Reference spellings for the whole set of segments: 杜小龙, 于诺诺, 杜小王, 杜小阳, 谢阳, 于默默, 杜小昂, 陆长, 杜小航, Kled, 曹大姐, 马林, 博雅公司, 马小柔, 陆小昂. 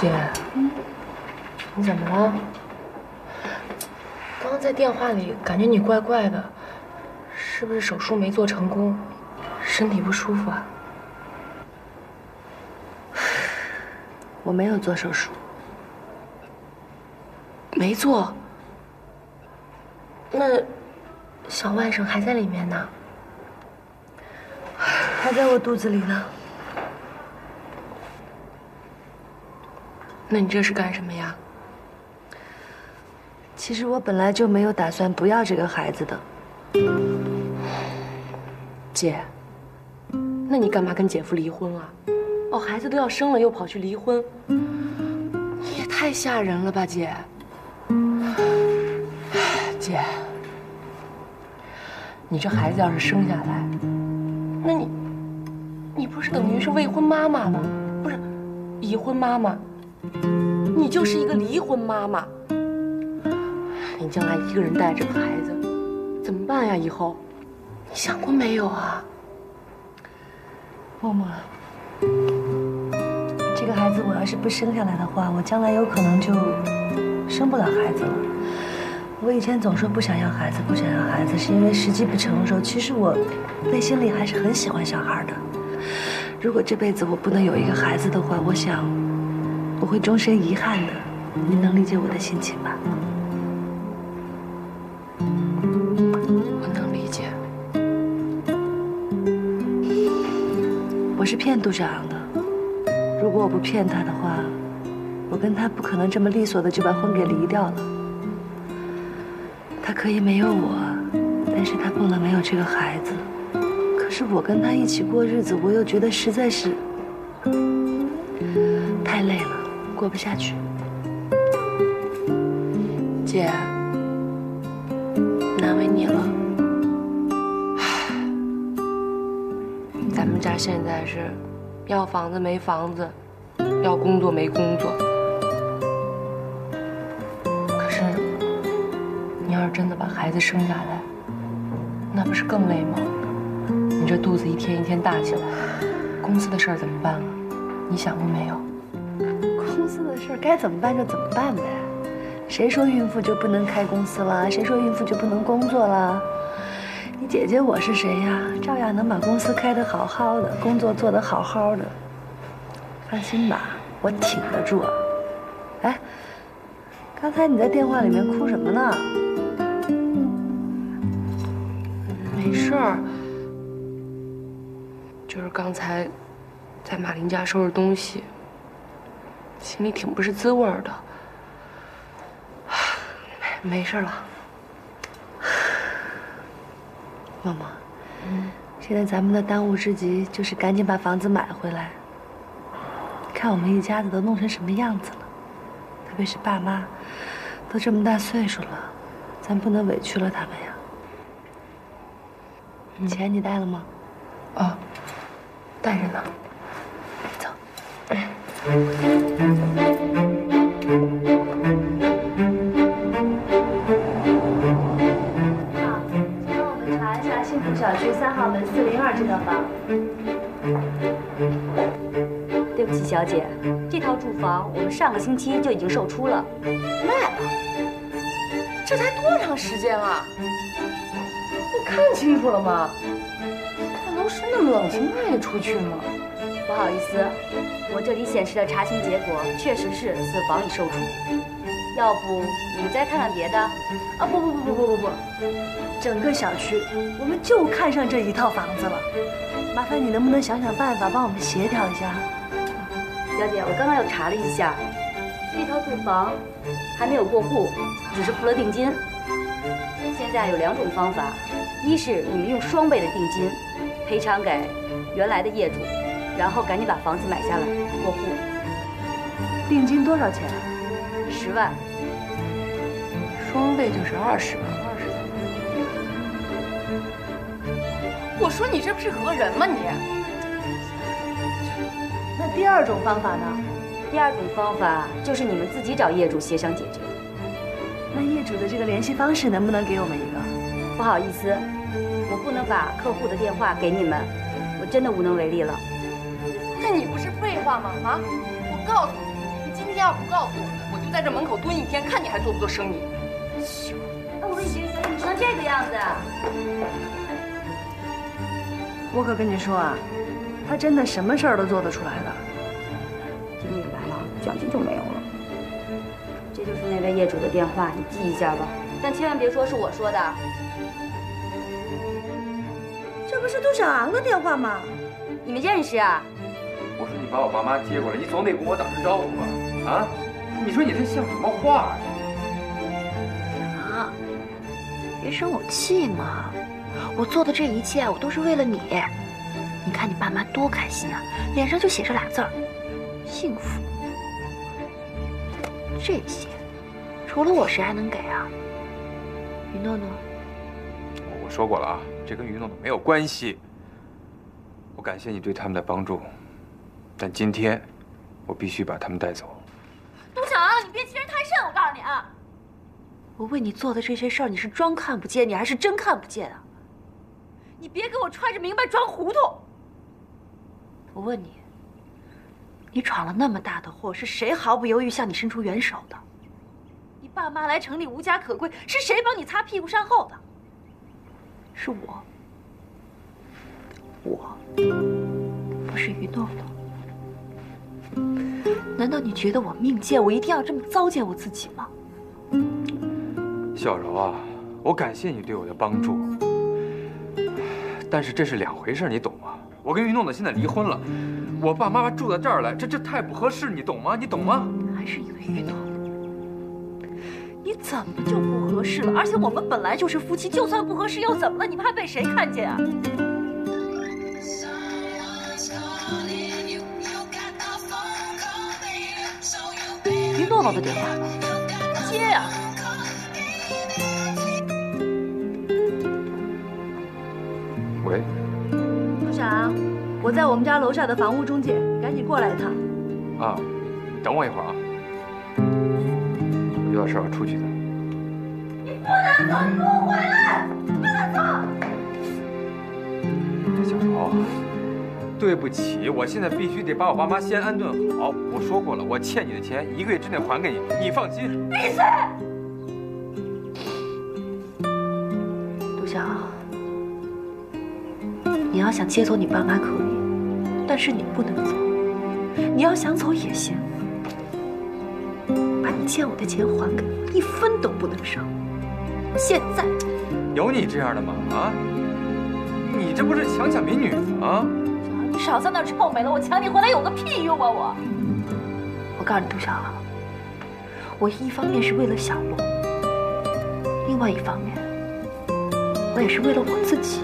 姐，你怎么了？刚刚在电话里感觉你怪怪的，是不是手术没做成功，身体不舒服啊？我没有做手术，没做。那小外甥还在里面呢，还在我肚子里呢。 那你这是干什么呀？其实我本来就没有打算不要这个孩子的，姐。那你干嘛跟姐夫离婚啊？哦，孩子都要生了，又跑去离婚，你也太吓人了吧，姐。姐，你这孩子要是生下来，那你不是等于是未婚妈妈吗？不是，已婚妈妈。 你就是一个离婚妈妈，你将来一个人带着个孩子，怎么办呀？以后，你想过没有啊？默默，这个孩子我要是不生下来的话，我将来有可能就生不了孩子了。我以前总说不想要孩子，不想要孩子，是因为时机不成熟。其实我内心里还是很喜欢小孩的。如果这辈子我不能有一个孩子的话，我想。 我会终身遗憾的，你能理解我的心情吧？我能理解。我是骗杜小阳的，如果我不骗他的话，我跟他不可能这么利索的就把婚给离掉了。他可以没有我，但是他不能没有这个孩子。可是我跟他一起过日子，我又觉得实在是太累了。 过不下去，姐，难为你了。咱们家现在是要房子没房子，要工作没工作。可是，你要是真的把孩子生下来，那不是更累吗？你这肚子一天一天大起来，公司的事儿怎么办啊？你想过没有？ 公司的事该怎么办就怎么办呗，谁说孕妇就不能开公司了？谁说孕妇就不能工作了？你姐姐我是谁呀？照样能把公司开得好好的，工作做得好好的。放心吧，我挺得住。哎，刚才你在电话里面哭什么呢？没事儿，就是刚才在马林家收拾东西。 心里挺不是滋味的，没事了。默默，现在咱们的当务之急就是赶紧把房子买回来。看我们一家子都弄成什么样子了，特别是爸妈，都这么大岁数了，咱不能委屈了他们呀。钱你带了吗？哦，带着呢。走。 好，请我们查一下幸福小区3号门402这套房。对不起，小姐，这套住房我们上个星期就已经售出了。卖了？这才多长时间啊？你看清楚了吗？这楼市那么冷清，卖得出去吗？ 不好意思，我这里显示的查询结果确实是此房已售出。要不你们再看看别的？啊，不，整个小区我们就看上这一套房子了。麻烦你能不能想想办法，帮我们协调一下？小姐，我刚刚又查了一下，这套住房还没有过户，只是付了定金。现在有2种方法，一是你们用双倍的定金赔偿给原来的业主。 然后赶紧把房子买下来，过户。定金多少钱？10万。双倍就是20万，20万。我说你这不是讹人吗你？那第2种方法呢？第2种方法就是你们自己找业主协商解决。那业主的这个联系方式能不能给我们一个？不好意思，我不能把客户的电话给你们，我真的无能为力了。 那你不是废话吗？啊！我告诉你，你今天天要不告诉我，我就在这门口蹲一天，看你还做不做生意。哎，我问你，小雨，你成这个样子，我可跟你说啊，他真的什么事儿都做得出来的。经理来了，奖金就没有了。这就是那位业主的电话，你记一下吧，但千万别说是我说的。这不是杜小昂的电话吗？你们认识啊？ 我说你把我爸妈接过来，你总得跟我打声招呼吧？啊？你说你这像什么话呀？小王，别生我气嘛！我做的这一切，我都是为了你。你看你爸妈多开心啊，脸上就写着俩字儿：幸福。这些，除了我谁还能给啊？于诺诺，我说过了啊，这跟于诺诺没有关系。我感谢你对他们的帮助。 但今天，我必须把他们带走。杜小昂，你别欺人太甚！我告诉你啊，我为你做的这些事儿，你是装看不见，你还是真看不见啊？你别给我揣着明白装糊涂。我问你，你闯了那么大的祸，是谁毫不犹豫向你伸出援手的？你爸妈来城里无家可归，是谁帮你擦屁股善后的？是我，不是于豆豆。 难道你觉得我命贱，我一定要这么糟践我自己吗？小柔啊，我感谢你对我的帮助，但是这是两回事，你懂吗？我跟于弄的现在离婚了，我爸妈住到这儿来，这太不合适，你懂吗？你懂吗？还是因为于弄，你怎么就不合适了？而且我们本来就是夫妻，就算不合适又怎么了？你怕被谁看见啊？ 诺诺的电话接呀！喂，陆小昂，我在我们家楼下的房屋中介，赶紧过来一趟。啊，等我一会儿啊，我有点事儿要出去的。你不能走，你给我回来！不能走！小柔。 对不起，我现在必须得把我爸妈先安顿好。我说过了，我欠你的钱1个月之内还给你，你放心。闭嘴！杜小昂，你要想接走你爸妈可以，但是你不能走。你要想走也行，把你欠我的钱还给我，一分都不能少。现在，有你这样的吗？啊，你这不是强抢民女吗？ 你少在那儿臭美了！我抢你回来有个屁用啊！我告诉你，杜小昂，我一方面是为了小龙，另外一方面，我也是为了我自己。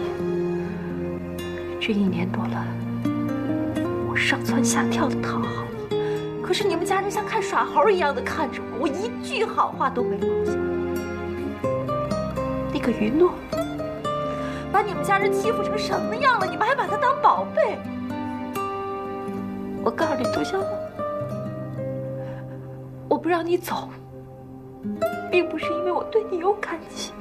这1年多来，我上蹿下跳的讨好你，可是你们家人像看耍猴一样的看着我，我一句好话都没留下。那个于诺，把你们家人欺负成什么样了？你们还把他当宝贝？ 我告诉你，杜小昂，我不让你走，并不是因为我对你有感情，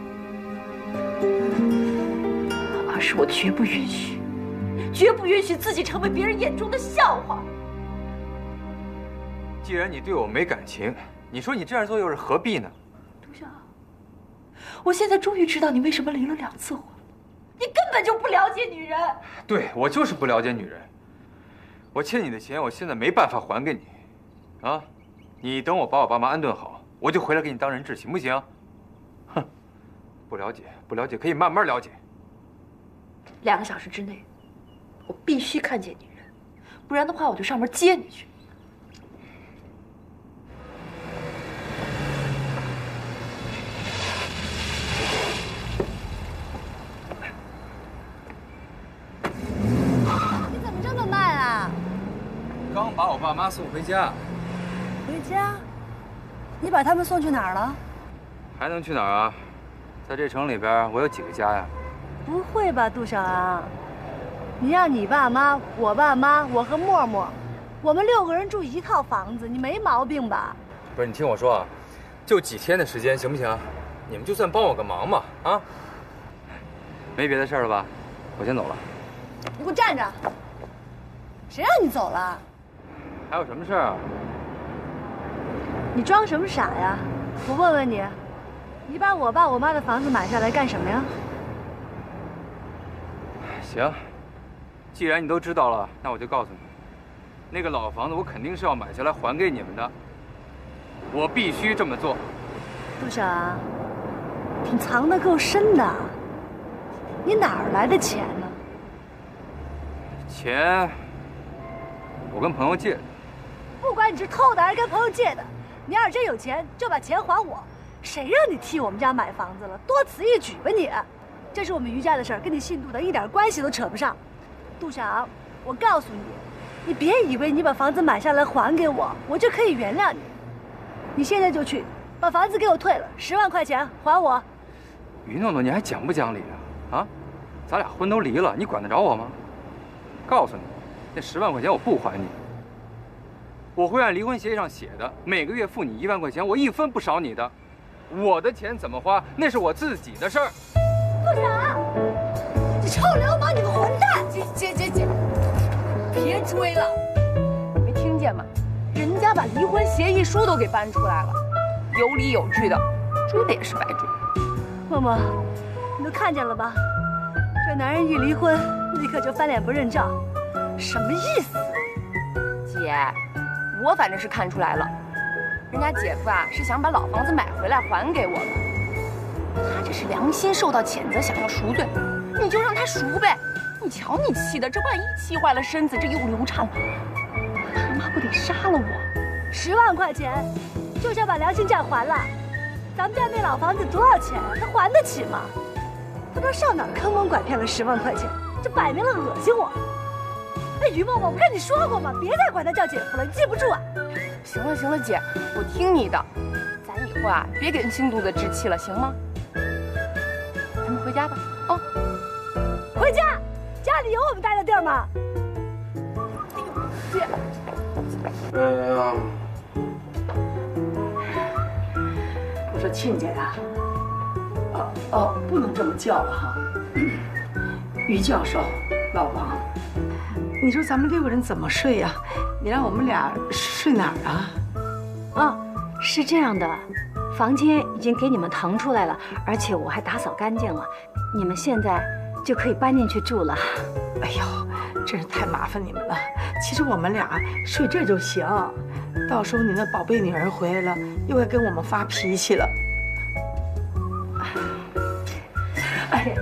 而是我绝不允许自己成为别人眼中的笑话。既然你对我没感情，你说你这样做又是何必呢？杜小昂，我现在终于知道你为什么离了2次婚了，你根本就不了解女人。对，我就是不了解女人。 我欠你的钱，我现在没办法还给你，啊！你等我把我爸妈安顿好，我就回来给你当人质，行不行？哼，不了解，可以慢慢了解。2个小时之内，我必须看见女人，不然的话我就上门接你去。你怎么这么慢啊？ 刚把我爸妈送回家。回家？你把他们送去哪儿了？还能去哪儿啊？在这城里边，我有几个家呀？不会吧，杜小昂？你让你爸妈、我爸妈、我和默默，我们6个人住1套房子，你没毛病吧？不是，你听我说啊，就几天的时间，行不行？你们就算帮我个忙嘛，啊？没别的事儿了吧？我先走了。你给我站着！谁让你走了？ 还有什么事儿啊？你装什么傻呀？我问问你，你把我爸我妈的房子买下来干什么呀？行，既然你都知道了，那我就告诉你，那个老房子我肯定是要买下来还给你们的，我必须这么做。陆长，你藏得够深的，你哪儿来的钱呢？钱，我跟朋友借的。 不管你是偷的还是跟朋友借的，你要是真有钱，就把钱还我。谁让你替我们家买房子了？多此一举吧你！这是我们余家的事儿，跟你姓杜的一点关系都扯不上。杜长，我告诉你，你别以为你把房子买下来还给我，我就可以原谅你。你现在就去把房子给我退了，10万块钱还我。于诺诺，你还讲不讲理啊？啊，咱俩婚都离了，你管得着我吗？告诉你，那10万块钱我不还你。 我会按离婚协议上写的，每个月付你1万块钱，我一分不少你的。我的钱怎么花，那是我自己的事儿。部长，你臭流氓，你个混蛋！姐，别追了！你没听见吗？人家把离婚协议书都给搬出来了，有理有据的，追的也是白追。默默，你都看见了吧？这男人一离婚，立刻就翻脸不认账，什么意思？姐。 我反正是看出来了，人家姐夫啊是想把老房子买回来还给我们，他这是良心受到谴责，想要赎罪，你就让他赎呗。你瞧你气的，这万一气坏了身子，这又流产了，他妈不得杀了我！10万块钱就想把良心债还了，咱们家那老房子多少钱？他还得起吗？他不知道上哪儿坑蒙拐骗了10万块钱，这摆明了恶心我。 哎，于默默，我不跟你说过吗？别再管他叫姐夫了，你记不住啊！行了，姐，我听你的，咱以后啊，别给姓杜的置气了，行吗？咱们回家吧，哦，回家，家里有我们待的地儿吗？姐，我说亲家呀，哦，不能这么叫了哈，于教授，老王。 你说咱们6个人怎么睡呀？你让我们俩睡哪儿啊？哦，是这样的，房间已经给你们腾出来了，而且我还打扫干净了，你们现在就可以搬进去住了。哎呦，真是太麻烦你们了。其实我们俩睡这就行，到时候你那宝贝女儿回来了，又该跟我们发脾气了。哎呀。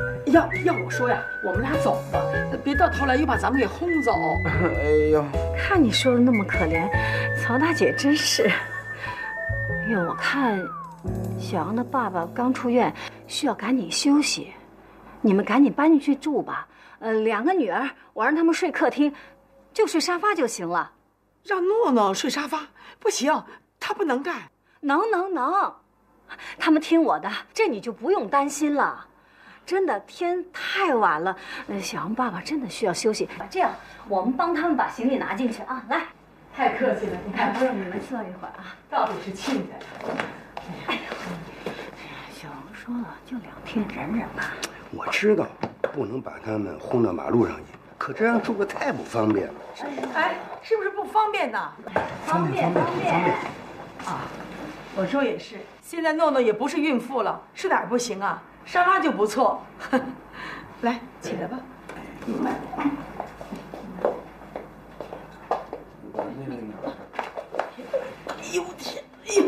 要我说呀，我们俩走吧，别到头来又把咱们给轰走。哎呦，看你说的那么可怜，曹大姐真是。哎呦，我看小杨的爸爸刚出院，需要赶紧休息，你们赶紧搬进去住吧。2个女儿，我让他们睡客厅，就睡沙发就行了。让诺诺睡沙发不行，她不能盖。能，他们听我的，这你就不用担心了。 真的天太晚了，小杨爸爸真的需要休息。这样，我们帮他们把行李拿进去啊！来，太客气了，你看，不让你们坐一会儿啊。到底是亲家。哎呀，小杨说了，就2天，忍忍吧。我知道不能把他们轰到马路上去，可这样住着太不方便了。哎，是不是不方便呢？方便。啊，我说也是，现在诺诺也不是孕妇了，睡哪儿不行啊？ 沙发就不错，来起来吧。哎呦天！哎呦！哎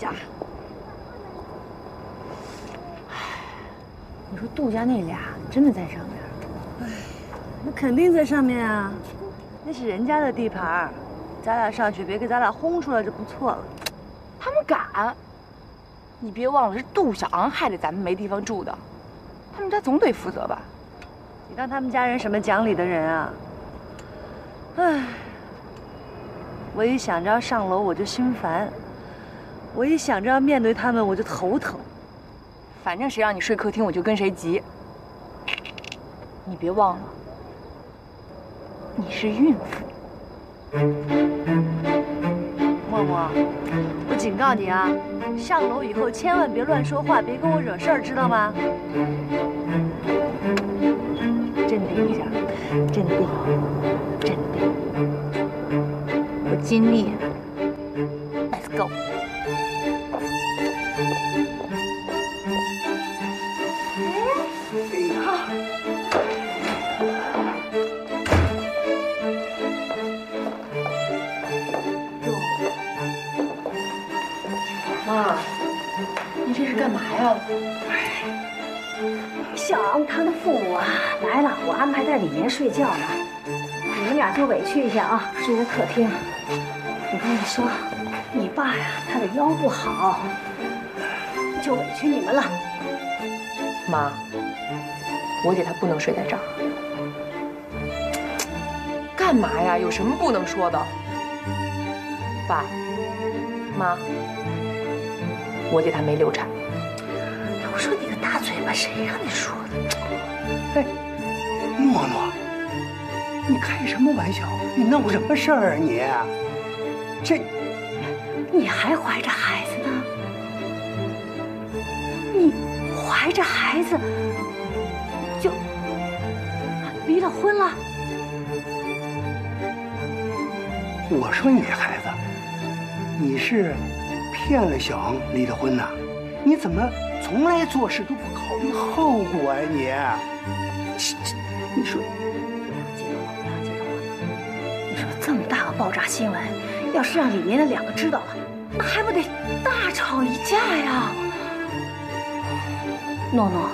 呀！ 你说杜家那俩真的在上面？哎，那肯定在上面啊，那是人家的地盘，咱俩上去别给咱俩轰出来就不错了。他们敢？你别忘了是杜小昂害得咱们没地方住的，他们家总得负责吧？你当他们家人什么讲理的人啊？哎，我一想着要上楼我就心烦，我一想着要面对他们我就头疼。 反正谁让你睡客厅，我就跟谁急。你别忘了，你是孕妇。默默，啊！我警告你啊，上楼以后千万别乱说话，别跟我惹事儿，知道吗？镇定一下，镇定，镇定。我尽力。Let's go。哎，好。 妈，你这是干嘛呀？小昂他的父母啊来了，我安排在里面睡觉呢。你们俩就委屈一下啊，睡在客厅。我跟你说，你爸呀，他的腰不好，就委屈你们了。妈，我姐她不能睡在这儿。干嘛呀？有什么不能说的？爸，妈。 我姐她没流产。我说你个大嘴巴，谁让你说的？哎，诺诺，你开什么玩笑？你弄什么事儿啊你？这，你还怀着孩子呢？你怀着孩子就离了婚了？我说你这孩子，你是？ 骗了小昂离了婚呐、啊？你怎么从来做事都不考虑后果啊你？你说不要激动我，你说这么大个爆炸新闻，要是让里面的两个知道了，那还不得大吵一架呀？诺诺，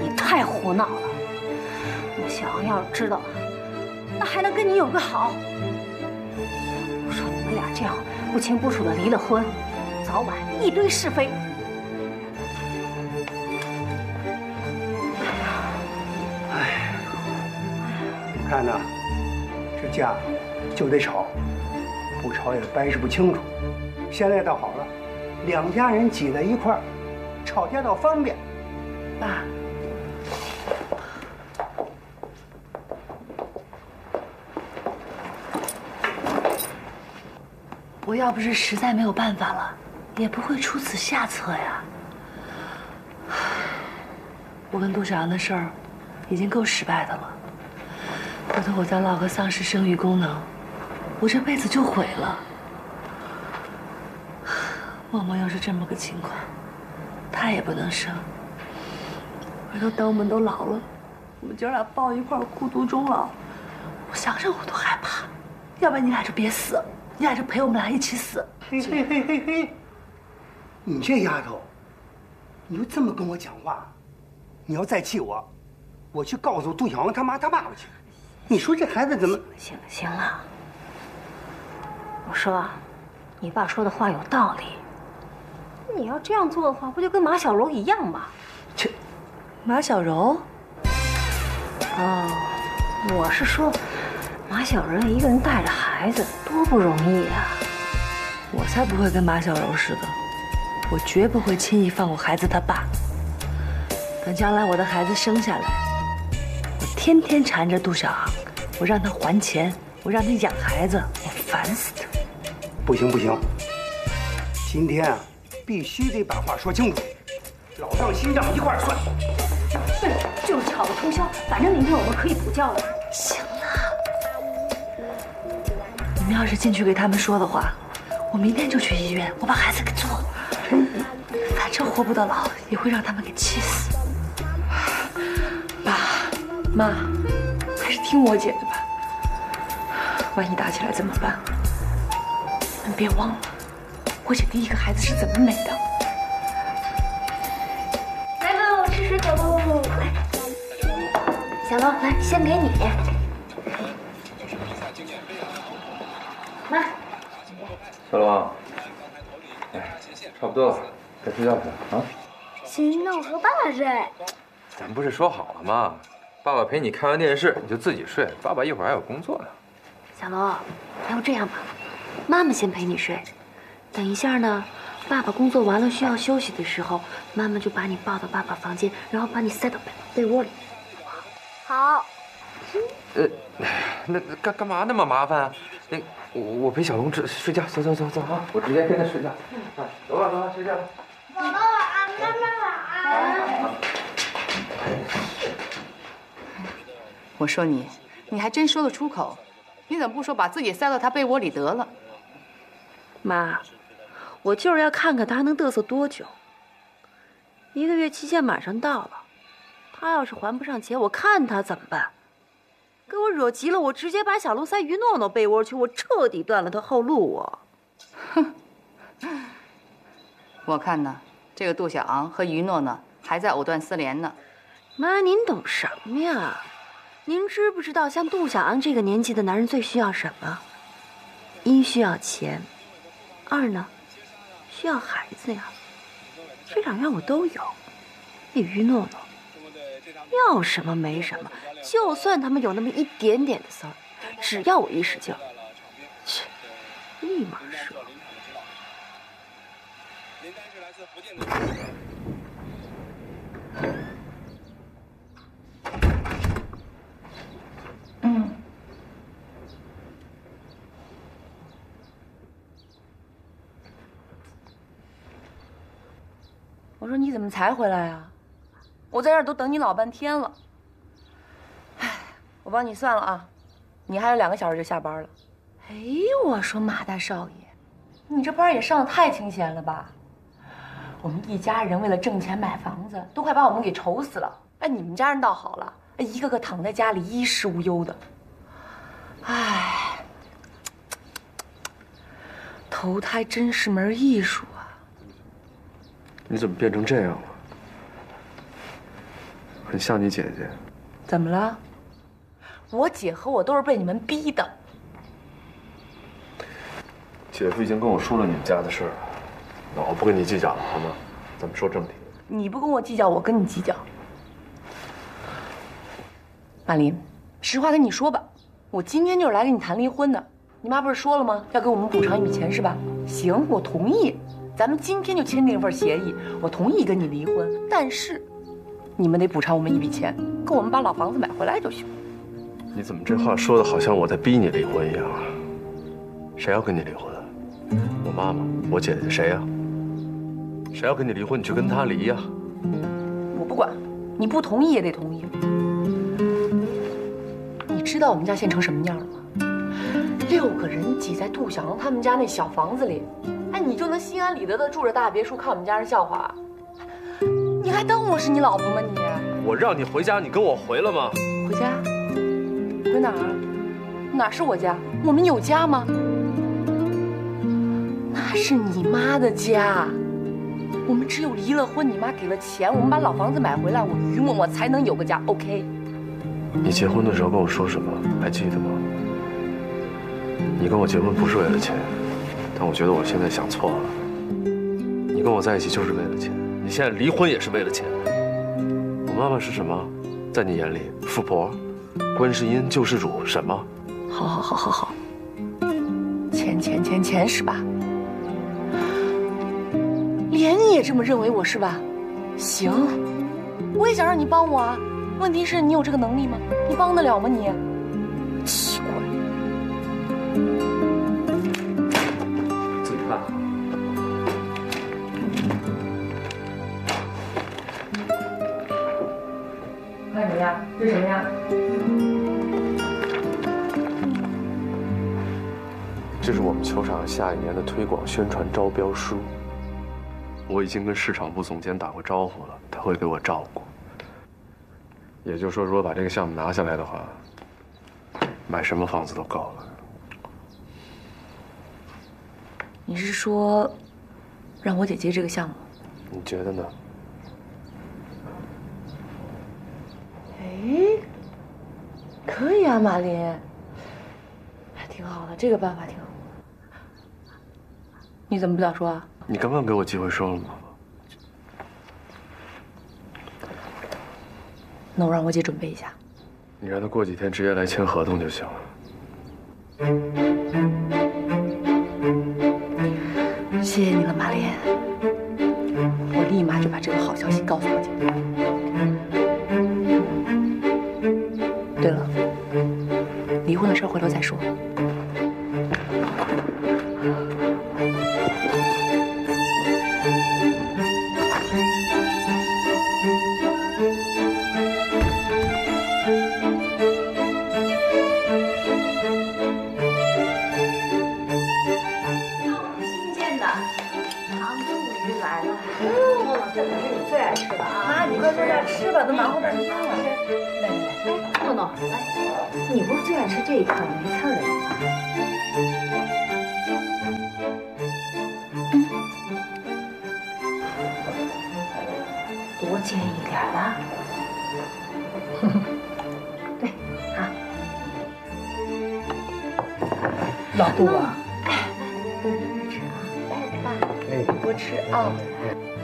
你太胡闹了。那小昂要是知道了，那还能跟你有个好？我说你们俩这样不清不楚的离了婚。 早晚一堆是非。哎，你看呐，这架就得吵，不吵也掰扯不清楚。现在倒好了，两家人挤在一块儿，吵架倒方便。爸，我要不是实在没有办法了。 也不会出此下策呀！我跟杜小阳的事儿已经够失败的了，回头我再落个丧失生育功能，我这辈子就毁了。默默要是这么个情况，她也不能生。回头等我们都老了，我们姐俩抱一块儿孤独终老，我想想我都害怕。要不然你俩就别死，你俩就陪我们俩一起死。嘿嘿嘿嘿嘿。 你这丫头，你就这么跟我讲话？你要再气我，我去告诉杜小王他妈他爸爸去。你说这孩子怎么？行了行了，我说，你爸说的话有道理。你要这样做的话，不就跟马小柔一样吗？这，马小柔？哦，我是说，马小柔一个人带着孩子多不容易呀。我才不会跟马小柔似的。 我绝不会轻易放过孩子他爸。等将来我的孩子生下来，我天天缠着杜小航，我让他还钱，我让他养孩子，我烦死他！不行不行，今天啊，必须得把话说清楚，老账新账一块儿算。对，就是吵个通宵，反正明天我们可以补觉了。行了，你们要是进去给他们说的话，我明天就去医院，我把孩子给做了。 反正活不到老，也会让他们给气死。爸妈，还是听我姐的吧。万一打起来怎么办？你别忘了，我姐第一个孩子是怎么没的。来吧，我吃水果吧，来。小龙，来，先给你。妈。小龙。 差不多了，该睡觉去了啊！行，那我和爸爸睡。咱不是说好了吗？爸爸陪你看完电视，你就自己睡。爸爸一会儿还有工作呢。小龙，要不这样吧，妈妈先陪你睡，等一下呢，爸爸工作完了需要休息的时候，妈妈就把你抱到爸爸房间，然后把你塞到被窝里，好不好？好。那干嘛那么麻烦啊？那我陪小龙睡觉，走啊！我直接跟他睡觉。哎，走吧睡觉吧。宝宝晚安，妈妈晚安。我说你，你还真说得出口？你怎么不说把自己塞到他被窝里得了？妈，我就是要看看他能嘚瑟多久。1个月期限马上到了，他要是还不上钱，我看他怎么办。 给我惹急了，我直接把小龙塞于诺诺被窝去，我彻底断了他后路。我，哼，我看呢，这个杜小昂和于诺诺还在藕断丝连呢。妈，您懂什么呀？您知不知道，像杜小昂这个年纪的男人最需要什么？一需要钱，二呢，需要孩子呀。这2样我都有，那于诺诺。 要什么没什么，就算他们有那么一点点的事儿，只要我一使劲，切，立马折。嗯。我说你怎么才回来啊？ 我在这儿都等你老半天了，哎，我帮你算了啊，你还有2个小时就下班了。哎，我说马大少爷，你这班也上得太清闲了吧？我们一家人为了挣钱买房子，都快把我们给愁死了。哎，你们家人倒好了，哎，一个个躺在家里衣食无忧的，哎，投胎真是门艺术啊！你怎么变成这样了？ 很像你姐姐，怎么了？我姐和我都是被你们逼的。姐夫已经跟我说了你们家的事了，那我不跟你计较了，好吗？咱们说正题。你不跟我计较，我跟你计较。马林，实话跟你说吧，我今天就是来跟你谈离婚的。你妈不是说了吗？要给我们补偿1笔钱是吧？行，我同意。咱们今天就签订一份协议，我同意跟你离婚，但是。 你们得补偿我们1笔钱，够我们把老房子买回来就行。你怎么这话说的好像我在逼你离婚一样啊？谁要跟你离婚？我妈妈，我姐姐，谁呀？谁要跟你离婚，你去跟她离呀！我不管，你不同意也得同意。你知道我们家现成什么样了吗？6个人挤在杜小龙他们家那小房子里，哎，你就能心安理得的住着大别墅，看我们家人笑话啊？ 你还当我是你老婆吗你？我让你回家，你跟我回了吗？回家？回哪儿？哪是我家？我们有家吗？那是你妈的家。我们只有离了婚，你妈给了钱，我们把老房子买回来，我于默默才能有个家。OK。你结婚的时候跟我说什么？还记得吗？你跟我结婚不是为了钱，但我觉得我现在想错了。你跟我在一起就是为了钱。 你现在离婚也是为了钱。我妈妈是什么？在你眼里，富婆、观世音、救世主，什么？好，钱是吧？连你也这么认为我是吧？行，我也想让你帮我啊。问题是你有这个能力吗？你帮得了吗你？奇怪，自己看。 干什么呀？这是什么呀？这是我们球场下一年的推广宣传招标书。我已经跟市场部总监打过招呼了，他会给我照顾。也就是说，如果把这个项目拿下来的话，买什么房子都够了。你是说，让我姐接这个项目？你觉得呢？ 哎，可以啊，马林，挺好的，这个办法挺好的。你怎么不早说啊？你刚刚给我机会说了吗？那我让我姐准备一下。你让她过几天直接来签合同就行了。谢谢你了，马林，我立马就把这个好消息告诉我姐。 对了，离婚的事回头再说。这可是你最爱吃的啊！妈，你快坐下吃吧，都忙活半天了。来，诺诺，来，你不是最爱吃这一块没刺儿的吗？多建议点啦。对，啊。老杜啊，多给你吃啊，爸，你多吃啊。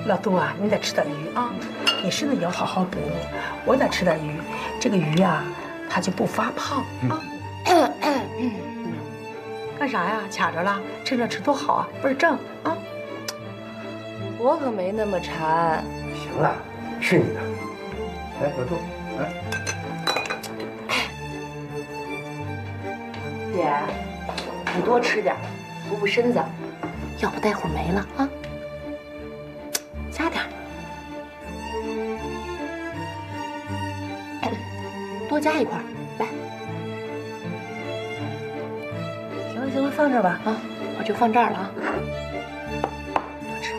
老杜啊，你得吃点鱼啊！你身子也要好好补补。我得吃点鱼，这个鱼啊，它就不发胖啊。干啥呀？卡着了，趁热吃多好啊，倍儿正啊！我可没那么馋。行了，是你的。来，老杜，来。姐，你多吃点，补补身子，要不待会儿没了啊。 加点儿，多加一块儿，来。行了行了，放这儿吧啊，我就放这儿了啊。多吃。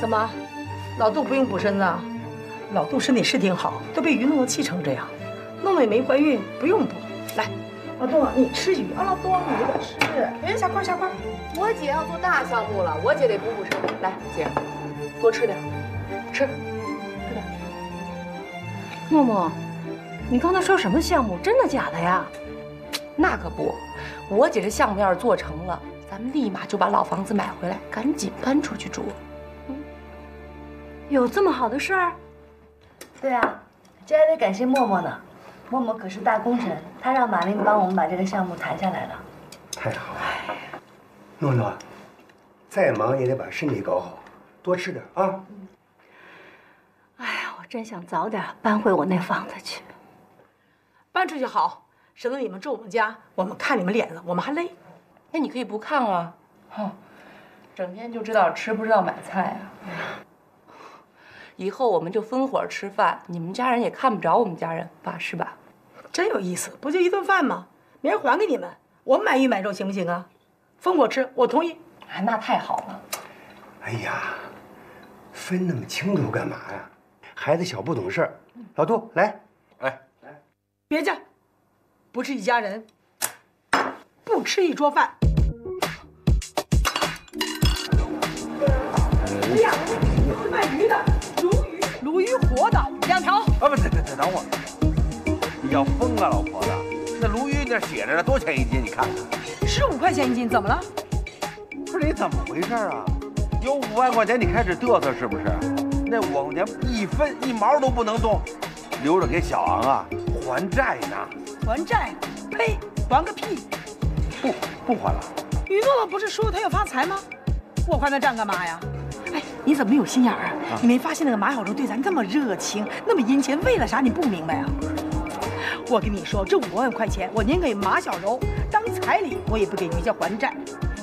怎么，老杜不用补身子？老杜身体是挺好，都被鱼弄得气成这样。弄得也没怀孕，不用补。来，老杜你吃鱼啊，老杜你得吃。哎，下块下块。 我姐要做大项目了，我姐得补补身。来，姐，多吃点，吃，吃点。默默，你刚才说什么项目？真的假的呀？那可不，我姐这项目要是做成了，咱们立马就把老房子买回来，赶紧搬出去住。嗯，有这么好的事儿？对啊，这还得感谢默默呢。默默可是大功臣，她让马琳帮我们把这个项目谈下来了。太好了。 诺诺，再忙也得把身体搞好，多吃点啊！哎呀，我真想早点搬回我那房子去。搬出去好，省得你们住我们家，我们看你们脸了，我们还累。那你可以不看啊，哼，整天就知道吃，不知道买菜啊。以后我们就分伙吃饭，你们家人也看不着我们家人吧，是吧？真有意思，不就一顿饭吗？明儿还给你们，我们买鱼买肉行不行啊？ 分我吃，我同意。哎，那太好了。哎呀，分那么清楚干嘛呀？孩子小不懂事儿。老杜，来，别介，不是一家人，不吃一桌饭。哎呀，卖鱼的，鲈鱼活的2条。啊，不，等会儿，你要疯啊，老婆子。 那鲈鱼那写着呢，多少钱一斤？你看看，15块钱一斤，怎么了？不是你怎么回事啊？有5万块钱你开始嘚瑟是不是？那5万块钱一分一毛都不能动，留着给小昂啊还债呢。还债？呸！还个屁！不还了。于诺诺不是说他要发财吗？我还他账干嘛呀？哎，你怎么有心眼儿啊？你没发现那个马小舟对咱那么热情，那么殷勤，为了啥你不明白啊？ 我跟你说，这5万块钱，我宁给马小柔当彩礼，我也不给于家还债。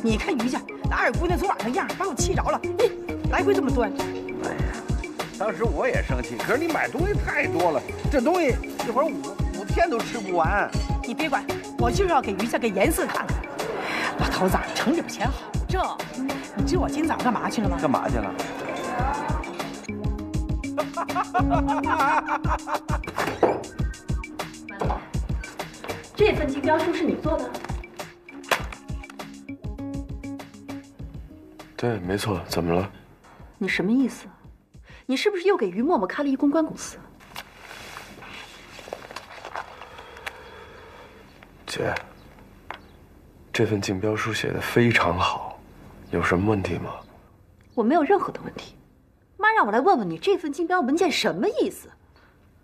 你看于家那二姑娘昨晚那样，把我气着了。你来回这么端着。哎呀，当时我也生气，可是你买东西太多了，这东西一会儿5天都吃不完。你别管，我就是要给于家个颜色看看。老头子，省点钱好挣。你知道我今早干嘛去了吗？干嘛去了？哈哈哈！ 这份竞标书是你做的？对，没错。怎么了？你什么意思？你是不是又给于默默开了一公关公司？姐，这份竞标书写的非常好，有什么问题吗？我没有任何的问题。妈让我来问问你，这份竞标文件什么意思？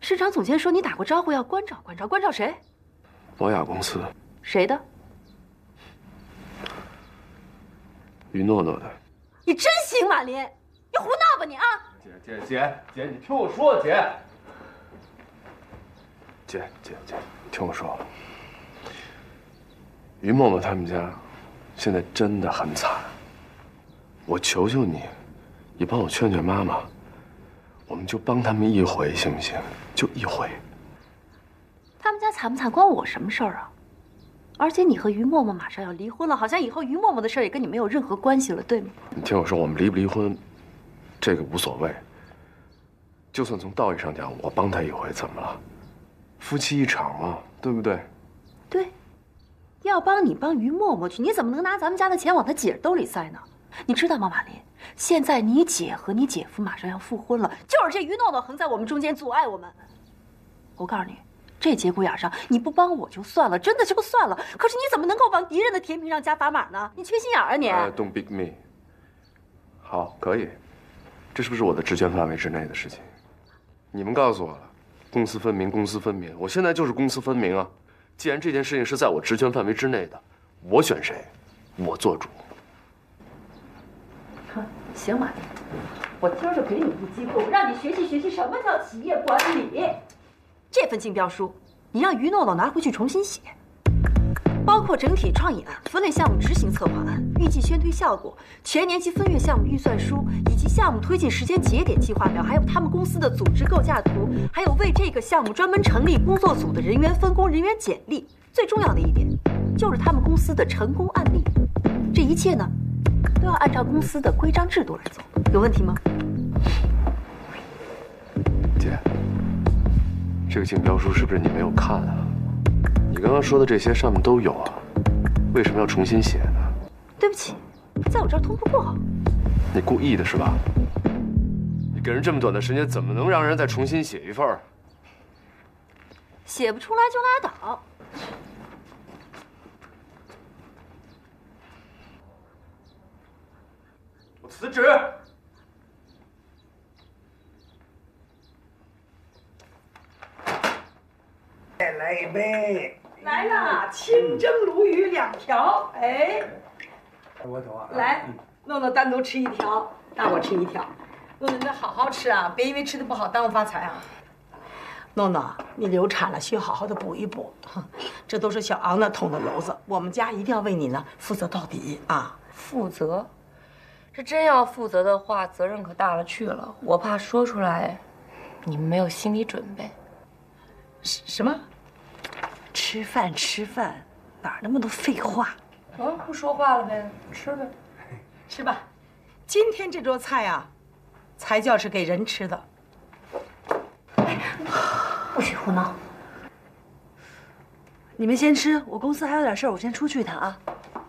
市场总监说你打过招呼，要关照关照，关照谁？ 博雅公司谁的？于诺诺的。你真行，马林，你胡闹吧你啊！姐，你听我说，姐，听我说，于默默他们家现在真的很惨，我求求你，你帮我劝劝妈妈，我们就帮他们一回，行不行？就一回。 他们家惨不惨关我什么事儿啊？而且你和于默默马上要离婚了，好像以后于默默的事儿也跟你没有任何关系了，对吗？你听我说，我们离不离婚，这个无所谓。就算从道义上讲，我帮他一回怎么了？夫妻一场嘛，对不对？对。要帮你帮于默默去，你怎么能拿咱们家的钱往他姐兜里塞呢？你知道吗，马林？现在你姐和你姐夫马上要复婚了，就是这于诺诺横在我们中间，阻碍我们。我告诉你。 这节骨眼上，你不帮我就算了，真的就算了。可是你怎么能够往敌人的甜品上加砝码呢？你缺心眼啊你！ Don't pick me。好，可以，这是不是我的职权范围之内的事情？你们告诉我了，公私分明，公私分明。我现在就是公私分明啊！既然这件事情是在我职权范围之内的，我选谁，我做主。行，马丽，我今儿就给你一记功，让你学习学习什么叫企业管理。 这份竞标书，你让于诺诺拿回去重新写，包括整体创意案、分类项目执行策划案、预计宣推效果、全年期分月项目预算书，以及项目推进时间节点计划表，还有他们公司的组织构架图，还有为这个项目专门成立工作组的人员分工、人员简历。最重要的一点，就是他们公司的成功案例。这一切呢，都要按照公司的规章制度来走，有问题吗？姐。 这个竞标书是不是你没有看啊？你刚刚说的这些上面都有啊，为什么要重新写呢？对不起，在我这儿通不过。你故意的是吧？你给人这么短的时间，怎么能让人再重新写一份？写不出来就拉倒。我辞职。 再来一杯，来了，清蒸鲈鱼2条，哎，我走啊。来，诺诺单独吃1条，让我吃1条。诺诺，你好好吃啊，别因为吃的不好耽误发财啊。诺诺，你流产了，需要好好的补一补。这都是小昂那捅的娄子，我们家一定要为你呢负责到底啊！负责？这真要负责的话，责任可大了去了。我怕说出来，你们没有心理准备。什么？ 吃饭，吃饭，哪那么多废话？哦，不说话了呗，吃呗，吃吧。今天这桌菜啊，才叫是给人吃的。哎，不许胡闹！你们先吃，我公司还有点事儿，我先出去一趟啊。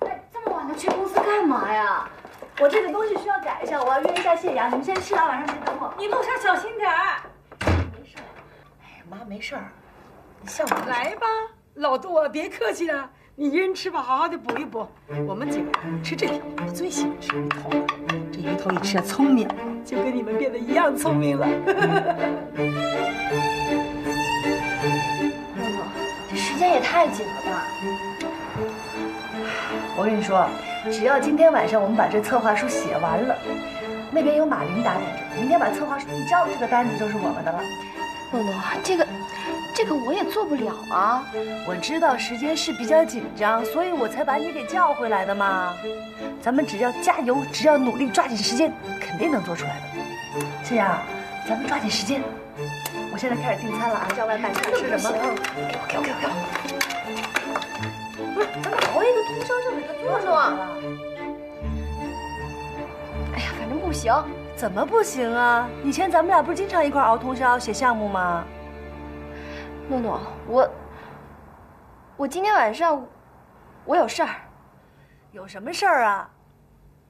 哎，这么晚了去公司干嘛呀？我这个东西需要改一下，我要约一下谢阳，你们先吃啊，晚上别等我。你路上小心点儿。没事儿。哎呀，妈没事儿。 来吧，老杜啊，别客气了，你一人吃吧，好好的补一补。我们几个吃这条，我最喜欢吃鱼头了。这鱼头一吃啊，聪明，就跟你们变得一样聪明了。诺诺，这时间也太紧了吧！我跟你说，只要今天晚上我们把这策划书写完了，那边有马林打点着，明天把策划书一交，这个单子就是我们的了。诺诺，这个我也做不了啊！我知道时间是比较紧张，所以我才把你给叫回来的嘛。咱们只要加油，只要努力，抓紧时间，肯定能做出来的。这样，咱们抓紧时间。我现在开始订餐了啊！叫外卖，想吃什么？给我！不是，咱们熬一个通宵就给他做做。哎呀，反正不行。怎么不行啊？以前咱们俩不是经常一块熬通宵写项目吗？ 诺诺，我今天晚上我有事儿，有什么事儿啊？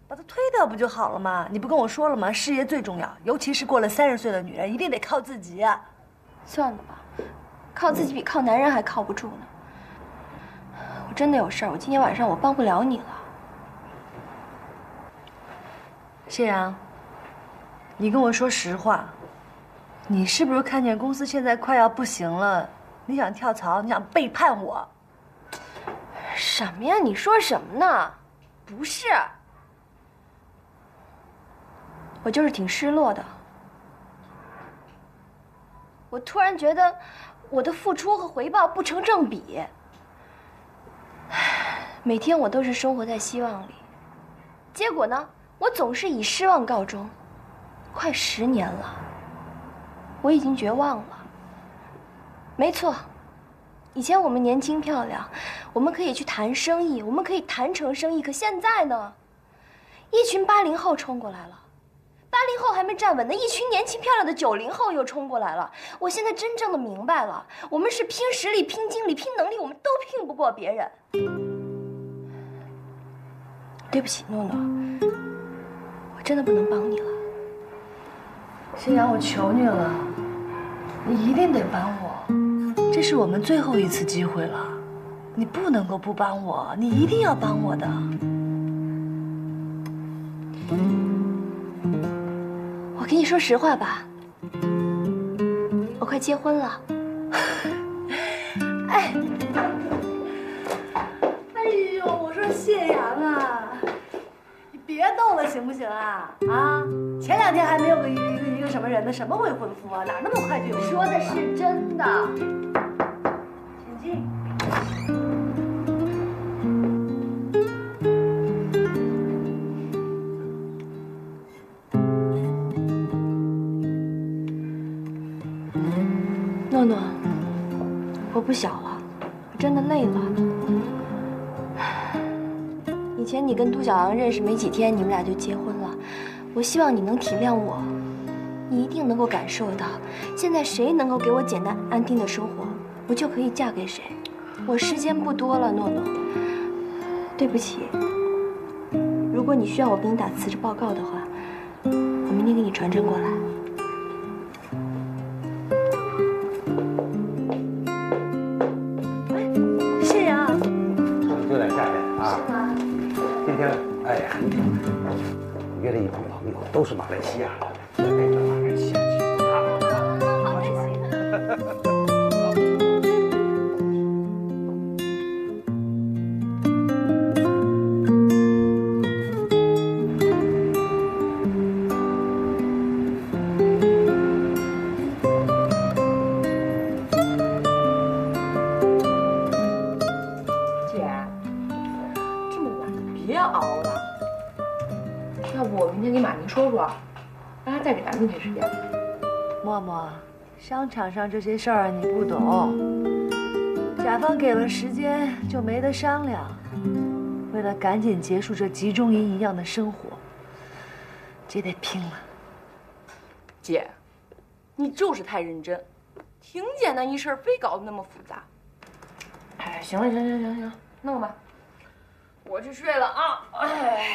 把它推掉不就好了吗？你不跟我说了吗？事业最重要，尤其是过了30岁的女人，一定得靠自己啊。算了吧，靠自己比靠男人还靠不住呢。我真的有事儿，我今天晚上我帮不了你了。谢阳，你跟我说实话。 你是不是看见公司现在快要不行了？你想跳槽？你想背叛我？什么呀？你说什么呢？不是，我就是挺失落的。我突然觉得我的付出和回报不成正比。每天我都是生活在希望里，结果呢，我总是以失望告终。快10年了。 我已经绝望了。没错，以前我们年轻漂亮，我们可以去谈生意，我们可以谈成生意。可现在呢，一群80后冲过来了， 80后还没站稳呢，一群年轻漂亮的90后又冲过来了。我现在真正的明白了，我们是拼实力、拼精力、拼能力，我们都拼不过别人。对不起，诺诺，我真的不能帮你了。欣阳，我求你了，你一定得帮我，这是我们最后一次机会了，你不能够不帮我，你一定要帮我的。 我跟你说实话吧，我快结婚了。哎，哎呦，我说谢阳啊，你别逗了行不行啊？啊，前两天还没有个一个什么人呢，什么未婚夫啊，哪那么快就有？说的是真的，请进。 诺诺，我不小了，我真的累了。以前你跟杜小阳认识没几天，你们俩就结婚了。我希望你能体谅我，你一定能够感受到，现在谁能够给我简单安定的生活，我就可以嫁给谁。我时间不多了，诺诺，对不起。如果你需要我给你打辞职报告的话，我明天给你传真过来。 哎呀，约了一帮朋友，都是马来西亚的，咱带到马来西亚去啊！好开心！姐，这么晚别熬了。 要不我明天给马宁说说，让他再给咱们一点时间。默默，商场上这些事儿你不懂，甲方给了时间就没得商量。为了赶紧结束这集中营一样的生活，这得拼了。姐，你就是太认真，挺简单一事儿，非搞得那么复杂。哎，行了，行，弄吧，我去睡了啊。哎。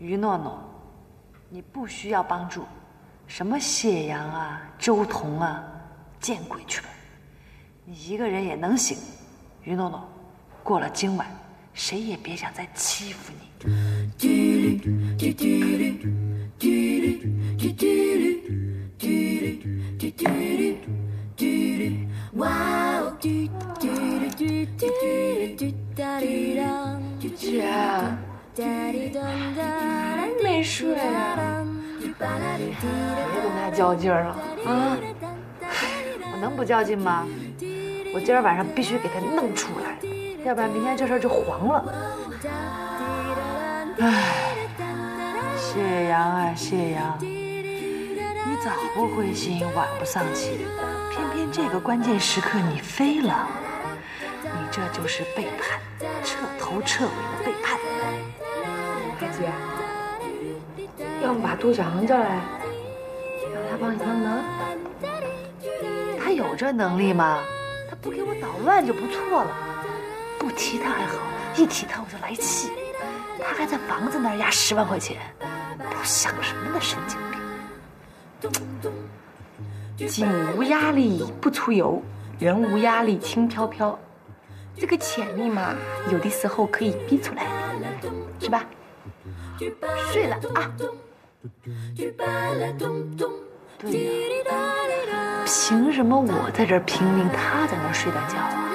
于诺诺，你不需要帮助，什么谢阳啊、周彤啊，见鬼去吧！你一个人也能行。于诺诺，过了今晚，谁也别想再欺负你。姐。 没睡啊！别跟他较劲儿了啊！我能不较劲吗？我今儿晚上必须给他弄出来，要不然明天这事儿就黄了。唉，谢阳啊谢阳，你早不灰心，晚不丧气，偏偏这个关键时刻你飞了，你这就是背叛，彻头彻尾的背叛。 姐，要不把杜小航叫来，让他帮你帮忙。他有这能力吗？他不给我捣乱就不错了。不提他还好，一提他我就来气。他还在房子那儿压10万块钱，都想什么呢？神经病！井无压力不出油，人无压力轻飘飘。这个潜力嘛，有的时候可以逼出来，是吧？ 睡了啊！对呀，凭什么我在这儿拼命，他在那儿睡大觉啊？